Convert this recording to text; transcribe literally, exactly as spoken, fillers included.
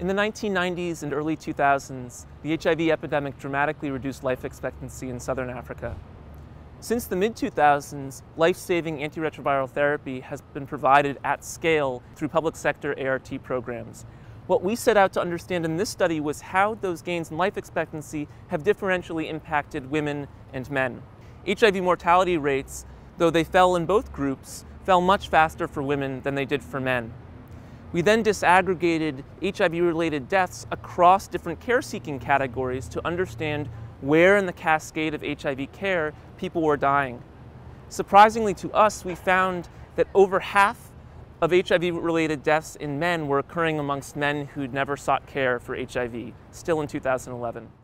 In the nineteen nineties and early two thousands, the H I V epidemic dramatically reduced life expectancy in southern Africa. Since the mid two thousands, life-saving antiretroviral therapy has been provided at scale through public sector A R T programs. What we set out to understand in this study was how those gains in life expectancy have differentially impacted women and men. H I V mortality rates, though they fell in both groups, fell much faster for women than they did for men. We then disaggregated H I V-related deaths across different care-seeking categories to understand where in the cascade of H I V care people were dying. Surprisingly to us, we found that over half of H I V-related deaths in men were occurring amongst men who'd never sought care for H I V, still in two thousand eleven.